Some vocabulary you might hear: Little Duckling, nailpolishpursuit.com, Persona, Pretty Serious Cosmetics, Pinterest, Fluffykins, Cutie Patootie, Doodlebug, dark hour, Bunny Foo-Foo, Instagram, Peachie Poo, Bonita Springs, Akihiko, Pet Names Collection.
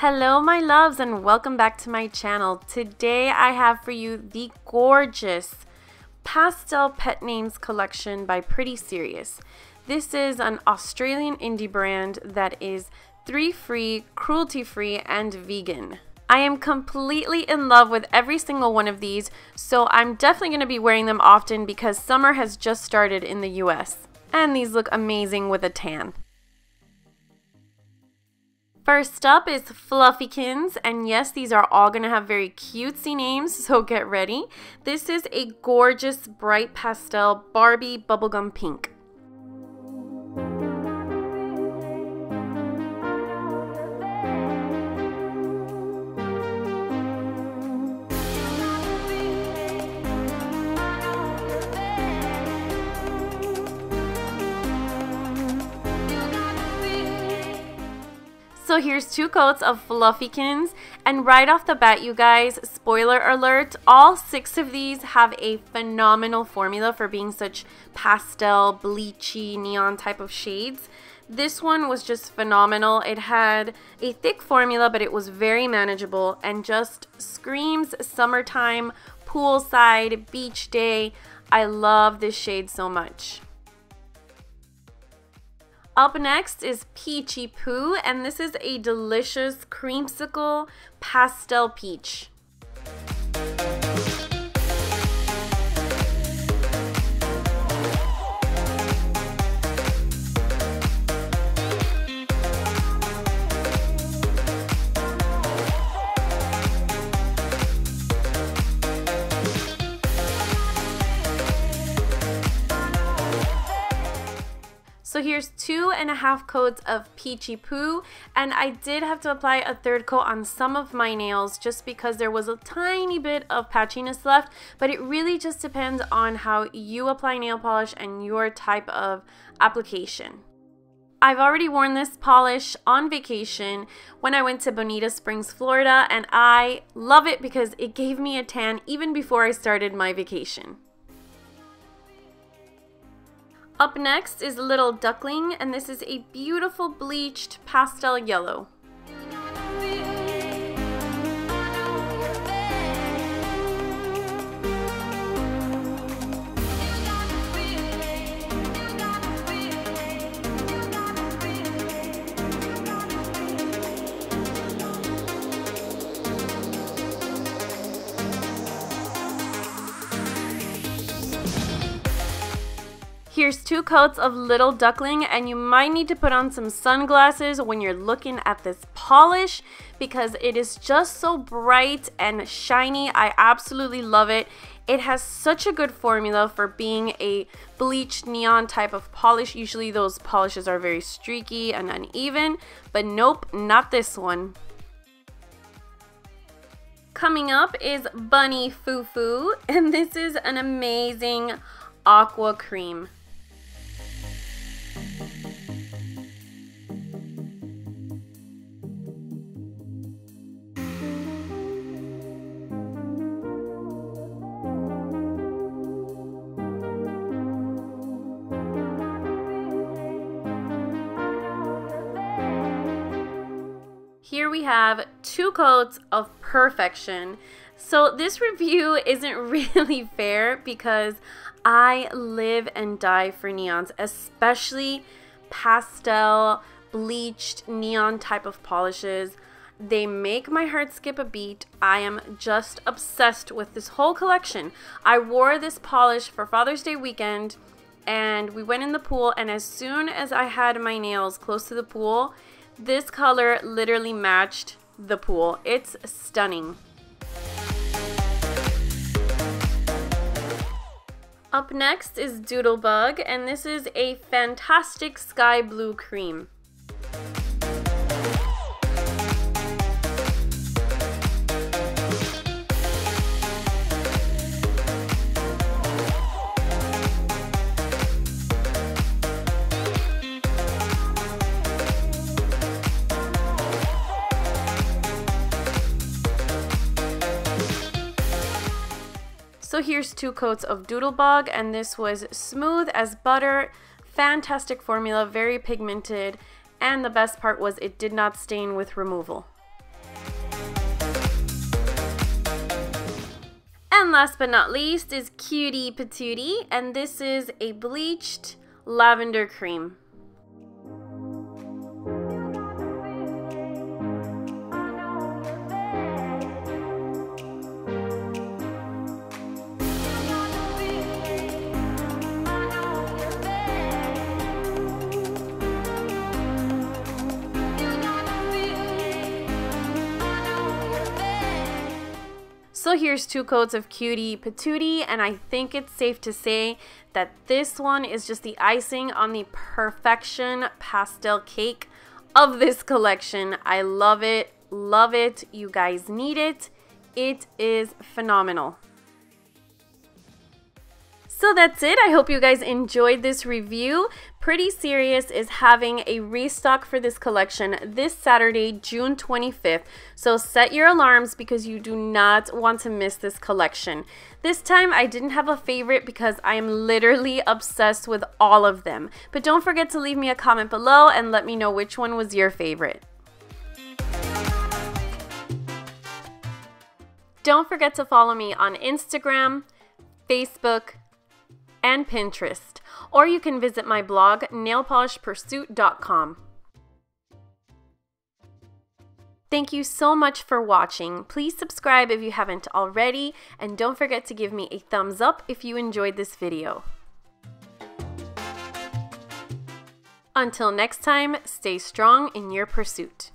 Hello my loves and welcome back to my channel. Today I have for you the gorgeous pastel pet names collection by Pretty Serious. This is an Australian indie brand that is tree-free, cruelty-free and vegan. I am completely in love with every single one of these, so I'm definitely going to be wearing them often because summer has just started in the US. And these look amazing with a tan. First up is Fluffykins, and yes, these are all going to have very cutesy names, so get ready. This is a gorgeous, bright pastel Barbie bubblegum pink. So here's two coats of Fluffykins, and right off the bat you guys, spoiler alert, all six of these have a phenomenal formula for being such pastel, bleachy, neon type of shades. This one was just phenomenal. It had a thick formula but it was very manageable and just screams summertime, poolside, beach day. I love this shade so much. Up next is Peachie Poo, and this is a delicious creamsicle pastel peach. So here's 2.5 coats of Peachie Poo, and I did have to apply a third coat on some of my nails just because there was a tiny bit of patchiness left, but it really just depends on how you apply nail polish and your type of application. I've already worn this polish on vacation when I went to Bonita Springs, Florida, and I love it because it gave me a tan even before I started my vacation. Up next is Little Duckling, and this is a beautiful bleached pastel yellow. Here's two coats of Little Duckling, and you might need to put on some sunglasses when you're looking at this polish because it is just so bright and shiny. I absolutely love it. It has such a good formula for being a bleached neon type of polish. Usually those polishes are very streaky and uneven, but nope, not this one. Coming up is Bunny Foo-Foo, and this is an amazing aqua cream. Here we have two coats of perfection. So this review isn't really fair because I live and die for neons, especially pastel, bleached neon type of polishes. They make my heart skip a beat. I am just obsessed with this whole collection. I wore this polish for Father's Day weekend and we went in the pool, and as soon as I had my nails close to the pool, this color literally matched the pool. It's stunning. Up next is Doodlebug, and this is a fantastic sky blue cream. So here's two coats of Doodlebug, and this was smooth as butter, fantastic formula, very pigmented, and the best part was it did not stain with removal. And last but not least is Cutie Patootie, and this is a bleached lavender cream. So here's two coats of Cutie Patootie, and I think it's safe to say that this one is just the icing on the perfection pastel cake of this collection. I love it, love it. You guys need it. It is phenomenal. So that's it. I hope you guys enjoyed this review. Pretty Serious is having a restock for this collection this Saturday, June 25th. So set your alarms because you do not want to miss this collection. This time I didn't have a favorite because I am literally obsessed with all of them. But don't forget to leave me a comment below and let me know which one was your favorite. Don't forget to follow me on Instagram, Facebook, and Pinterest, or you can visit my blog, nailpolishpursuit.com. Thank you so much for watching. Please subscribe if you haven't already, and don't forget to give me a thumbs up if you enjoyed this video. Until next time, stay strong in your pursuit.